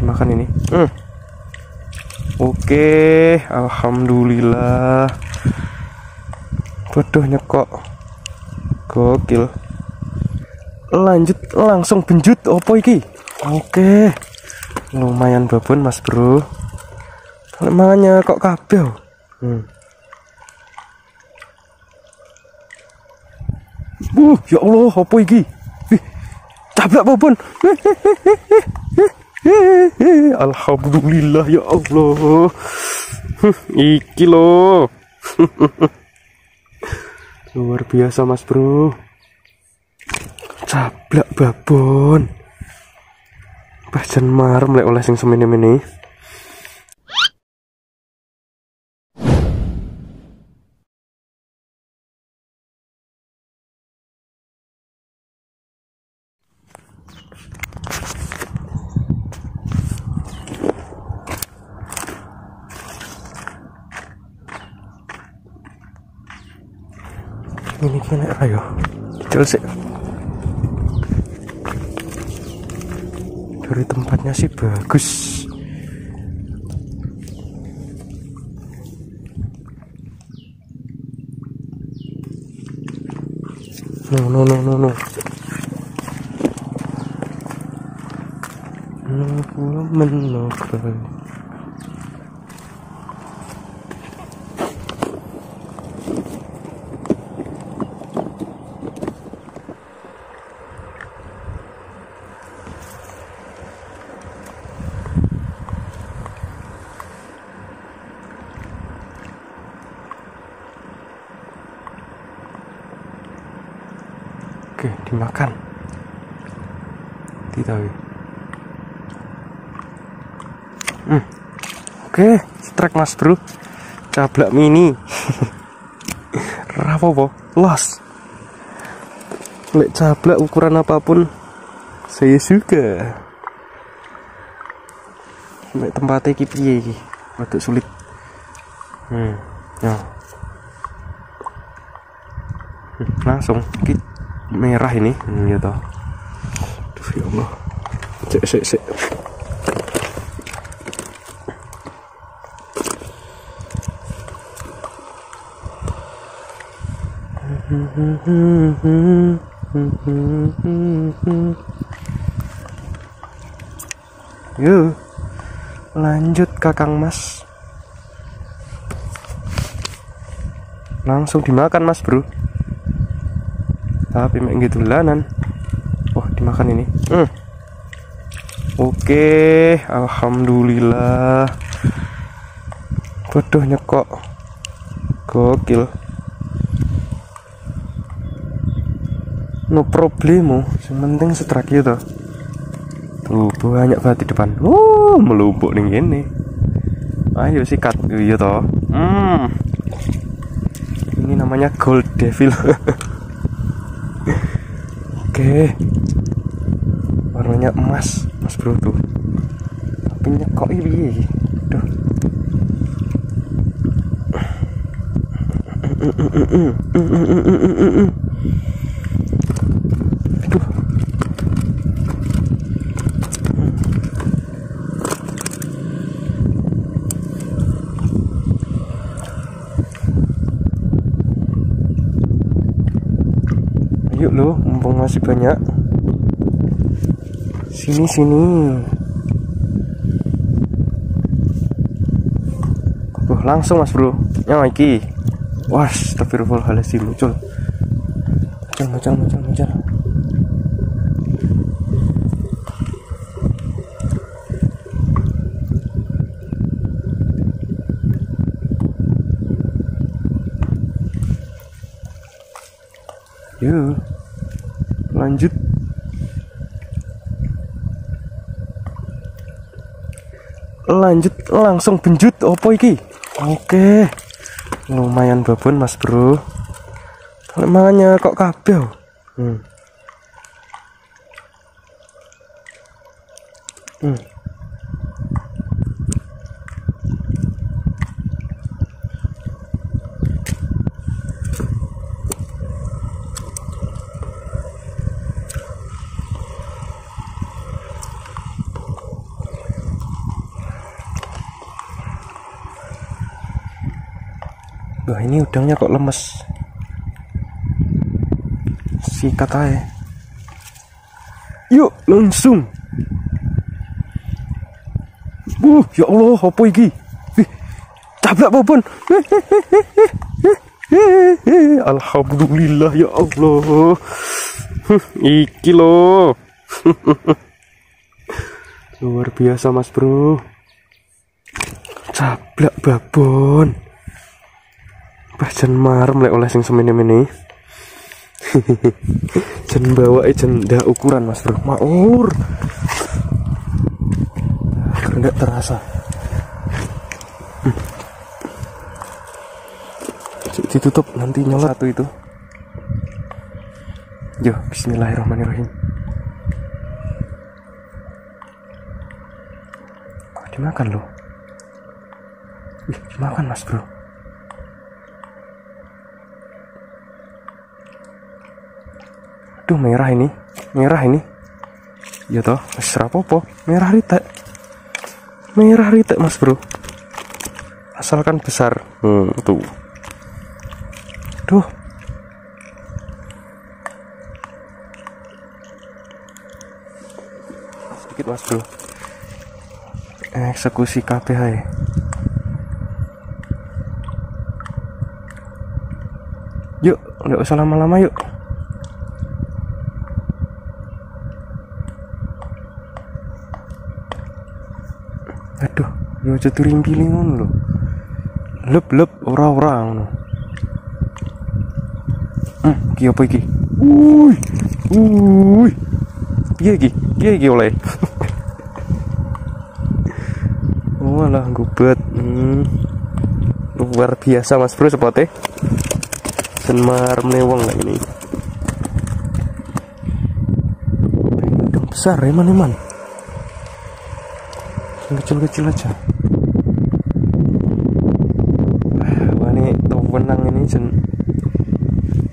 dimakan ini. Oke, alhamdulillah. Waduh, nyekok. Gokil. Lanjut langsung benjut opo iki. Oke. Lumayan babon, Mas Bro. Makanya kok kabeh. Ya Allah, opo iki? Tabrak babon. Alhamdulillah, ya Allah. Iki loh. Luar biasa, Mas Bro. Cablak babon. Pajan marem lek oleh sing semene-mene. Ini kena ayo. Kecil sih. Dari tempatnya sih bagus. No. No. Oke, dimakan. Oke, strike Mas Bro. Cablak mini. Rapopo, los. Lek cablak ukuran apapun saya suka. Lek tempatnya iki piye iki? Waduh sulit. Ya. Langsung kita merah ini, ya toh. Aduh, ya Allah. Cek. Yo. Lanjut Kakang Mas. Langsung dimakan Mas Bro. Tapi memang gitu lanan. Wah, dimakan ini. Oke, alhamdulillah. Waduh, nyekok. Gokil. No problemo, yang penting strike ya toh. Tuh, banyak banget di depan. Melumpuk ning kene. Ayo sikat ya toh. Ini namanya Gold Devil. Oke, warnanya emas Mas Bro tuh, tapi nyekok ini. Duh. Aduh. Yuk loh, mumpung masih banyak. Sini. Langsung Mas Bro. Nyawa iki. Wah, astagfirullahaladzim, muncul. Muncul. Yo. Lanjut. Langsung benjut opo iki. Oke. Lumayan babon Mas Bro. Makanya kok kabeh. Wah, ini udangnya kok lemes. Sikat aja. Yuk, langsung. Ya Allah, apa iki? Tablak babon. Alhamdulillah, ya Allah. Iki loh. Luar biasa, Mas Bro. Tablak babon. Bajan marem lek oleh sing semene-mene. Jen bawa jenda ukuran, Mas Bro. Maur. Enggak terasa. Ditutup nanti nyolot satu itu. Yo, bismillahirrahmanirrahim. Kok dimakan loh? Dimakan Mas Bro. Aduh, merah ini. Merah ini. Ya toh, serapopo. Merah ritek. Merah ritek Mas Bro. Asalkan besar. Tuh. Duh. Sedikit Mas Bro. Eksekusi KPH. Yuk, nggak usah lama-lama yuk. Aduh, yo aja turing-piling ngono lho. Lep-lep ora-ora ngono. Iki apa iki? Uy. Uy. Piye iki? Piye iki oleh? Walah gobet. Luar biasa Mas Bro sepote. Senmar menewang lah ini. Besar eman-eman. Kecil-kecil aja. Wah, ini tuh benang ini jen.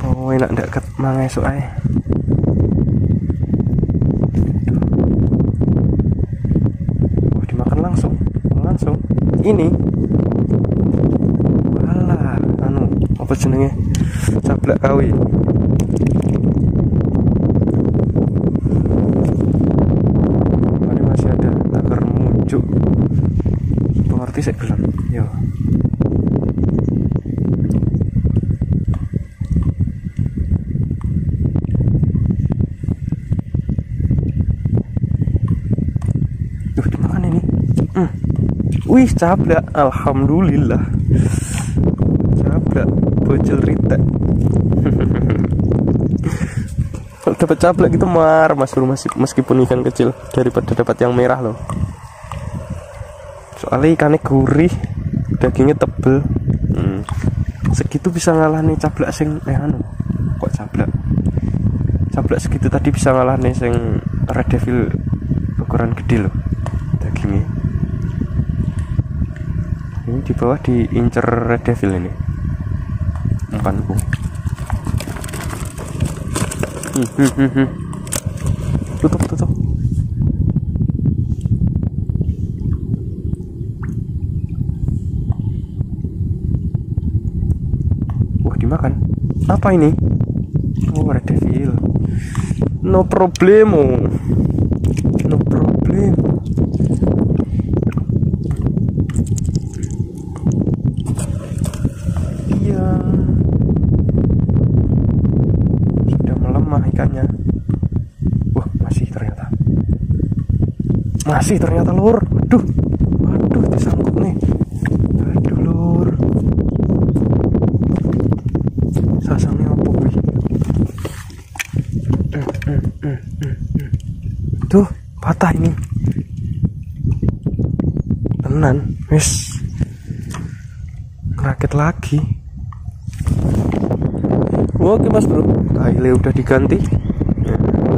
Oh, enak deket mangesuk ae. Oh, dimakan langsung. Langsung. Ini. Walah, anu, apa jenenge? Cablak kawi. Saya belum, yo. Duh, dimakan ini. Wih, cablak. Alhamdulillah. Cablak, bocil ritek. Dapat cablak gitu mar, Mas Bro, meskipun ikan kecil daripada dapat yang merah loh. Soalnya ikannya gurih, dagingnya tebel. Segitu bisa ngalahin cablak sing kok cablak segitu tadi bisa ngalahin sing Red Devil ukuran gede loh dagingnya. Ini di bawah diincer Red Devil ini umpanku. Tutup dimakan. Apa ini? Oh, Red Devil. No problemo. No problemo. Iya. Sudah melemah ikannya. Wah, masih ternyata. Masih ternyata, Lur. Aduh, disangkut nih. Aduh, Lur. Sasangnya apa wih? Tuh, patah ini. Tenan, wis. Rakit lagi. Oke Mas Bro, taile udah diganti.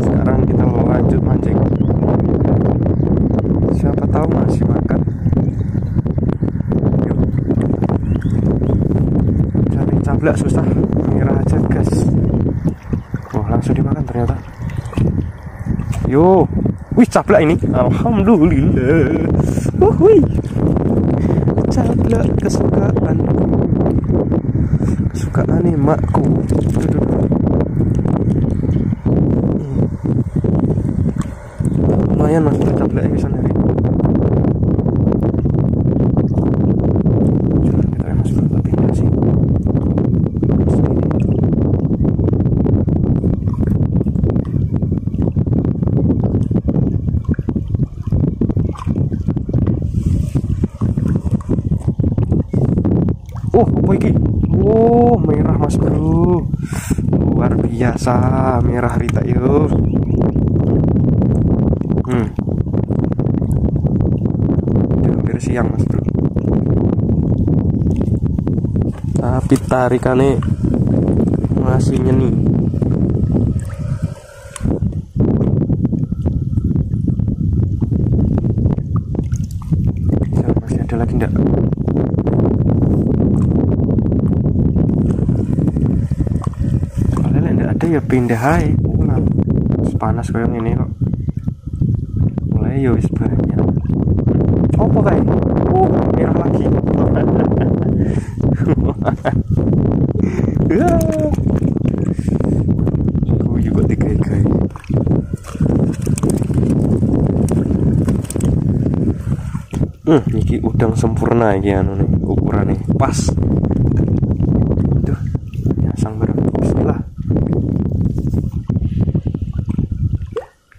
Sekarang kita mau lanjut mancing. Siapa tahu masih makan. Yuk. Cari cablak susah. Langsung dimakan ternyata. Yo, wih cablak ini. Alhamdulillah. Wih, cablak kesukaanku. kesukaan nih makku. Lumayan mas tercapleknya bisa nih. Oh, apa ini? Oh, merah mas bro. Luar biasa merah rita yuk. Hampir siang mas bro. Tapi tarikannya masih nyeni. Masih ada lagi enggak? Ya pindah hai, panas kayak ini kok. Mulai yo wis banyak. Apa kayak? Oh, merah lagi. Aku juga dikekek. Ini udang sempurna iki anu nih, ukurane pas. Aduh. Ya sangger. Bismillah.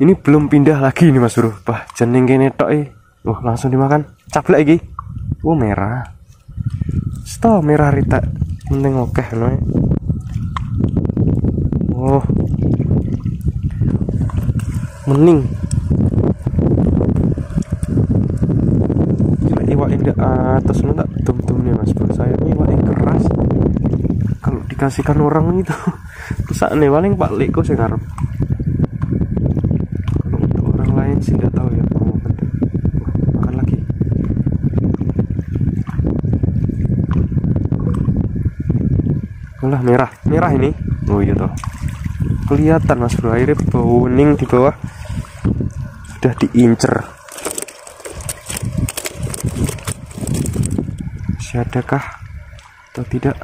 Ini belum pindah lagi nih mas bro. Bah jeneng kene tok e. Wah, langsung dimakan. Caplek iki. Wah, merah. Sto merah rita. Penting akeh ngono. Oh. Mening. Coba iwake ndak atas ngono tak tum-tumne mas bro. Saya iwake keras. Kalau dikasihkan orang itu pesane paling Pak Lekko sing arep. Sih nggak tahu ya, mau makan lagi. Ulah merah, merah ini. Oh iya toh, kelihatan mas bro, airnya bening di bawah, sudah diincer. Masih adakah atau tidak?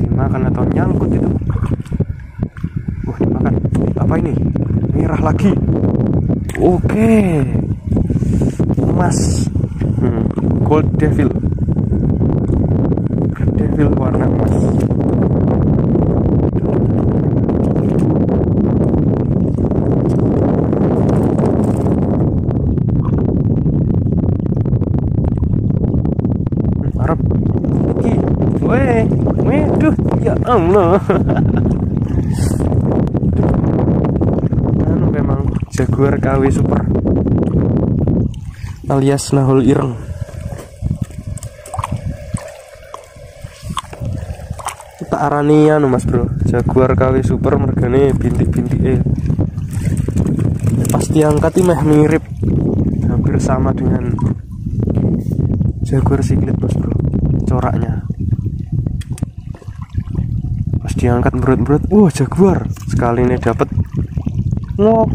Dimakan atau nyangkut itu? Dimakan. Apa ini? Merah lagi. Oke. Emas. Gold devil. Red devil warna emas. Arab. Iki. Weh, waduh, ya Allah. Jaguar KW Super alias Nahul Ireng. Tak arani anu mas bro, Jaguar KW Super mergane bintik-bintik pasti angkati meh mirip, hampir sama dengan Jaguar Cichlid mas bro coraknya. Pas diangkat berut-berut, wah jaguar sekali ini dapat. Ngok.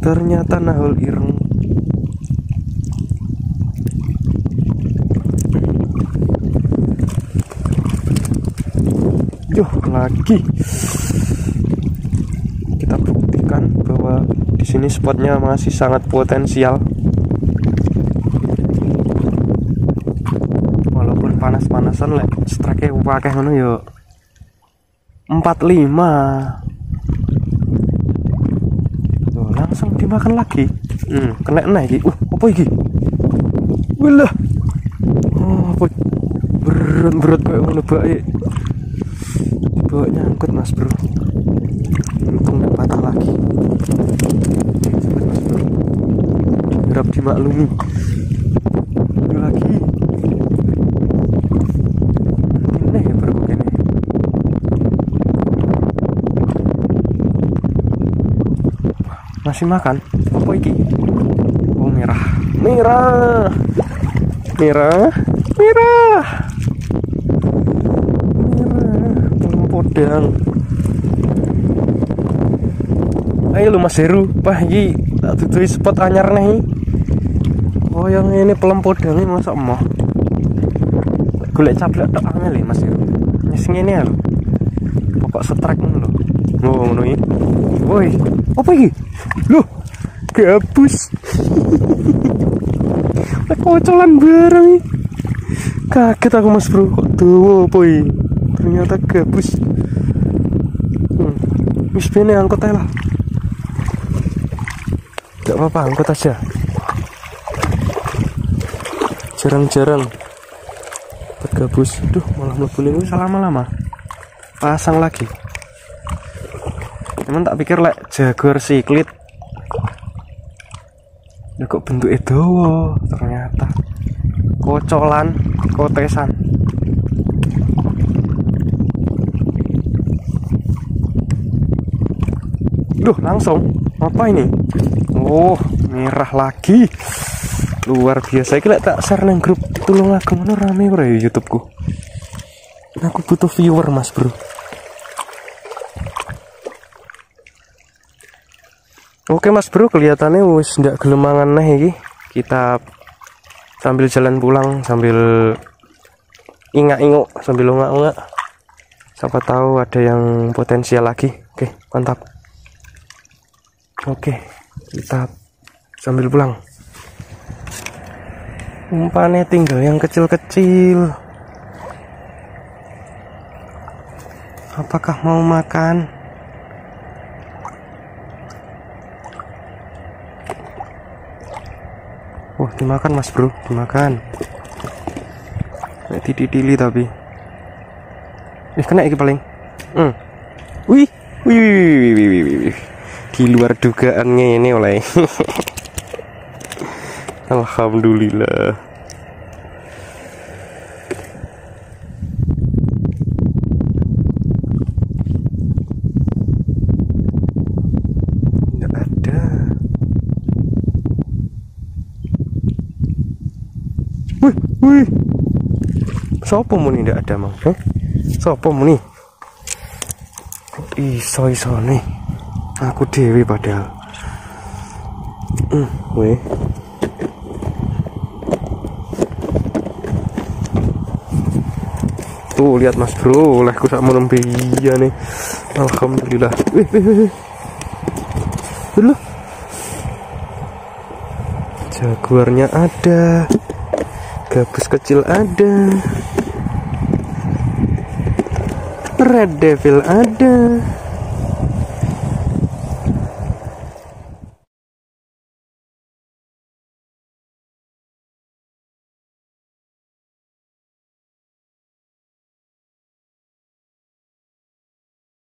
Ternyata Nahul Ireng. Yuh, lagi. Kita buktikan bahwa di sini spotnya masih sangat potensial. Walaupun panas-panasan lek strike-e akeh ngono ya. 45 tuh, langsung dimakan lagi. Kena naik. Apa ini? Walah. Apa berut-berut kayak ngono bae. Bawa nyangkut mas bro. Untung gak patah lagi. Harap dimaklumi. Lagi. Masih makan. Apa iki? Oh, merah. Merah. Merah. Merah. Merah. Podang. Ayo lu Mas Heru, Pak iki tak dudui spot anyar nih. Oh yang ini pelempodang ini masuk emoh. Golek cablak tok angel ya Mas. Wis ngene ya lho. Pokok setrek ngono lho. Ngono iki. Woi, apa iki? Loh, gabus. Kocolan bareng iki. Kaget aku Mas Bro, kok duwe apa iki? Ternyata gabus. Wis bene angkut ae lah. Enggak apa-apa, angkut aja. Jarang-jarang gabus, aduh malah melebunin ini lama-lama pasang lagi. Cuman tak pikir lek Jaguar Cichlid ya kok bentuk edowo, ternyata kocolan kotesan. Duh langsung apa ini? Oh merah lagi. Luar biasa, kita tak share neng grup Tulung aku mana rame bro ya YouTubeku. Aku butuh viewer Mas Bro. Oke Mas Bro, kelihatannya wis ndak gelemangan neh iki. Kita sambil jalan pulang sambil ingak-inguk sambil ongak-ongak. Siapa tahu ada yang potensial lagi. Oke, mantap. Oke, kita sambil pulang. Umpannya tinggal yang kecil-kecil. Apakah mau makan? Wah, dimakan Mas Bro, dimakan. Kayak dididili tapi. Kena iki paling. Wih, wih. Di luar dugaannya ini oleh. Alhamdulillah. Nggak ada. Wih. Sopo muni nggak ada, Mang? Sopo muni? Iso-isone. Aku dewi padahal. Weh. Tuh lihat Mas Bro, olehku sak menembiya nih. Alhamdulillah. Wih. Dulu. Jaguarnya ada. Gabus kecil ada. Red Devil ada.